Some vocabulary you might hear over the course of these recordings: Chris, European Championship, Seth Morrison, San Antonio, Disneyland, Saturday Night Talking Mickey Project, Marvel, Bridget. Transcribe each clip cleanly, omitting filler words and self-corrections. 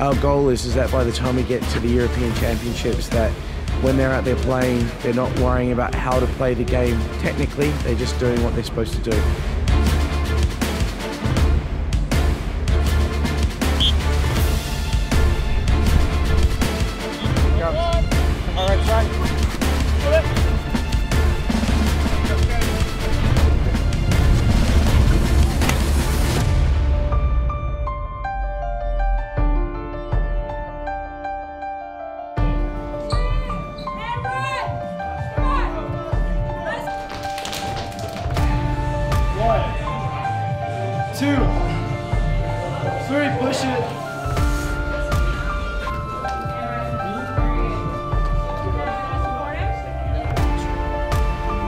Our goal is that by the time we get to the European Championships, that when they're out there playing, they're not worrying about how to play the game technically, they're just doing what they're supposed to do. Two, three, push it. You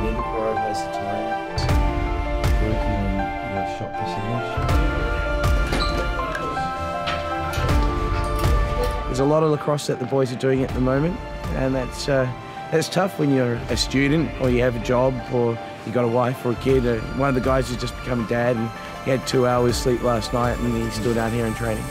need to prioritize the time, working on your shot percentage. There's a lot of lacrosse that the boys are doing at the moment, and that's tough when you're a student or you have a job or you got a wife or a kid. One of the guys has just become a dad and he had 2 hours sleep last night and he's still down here in training.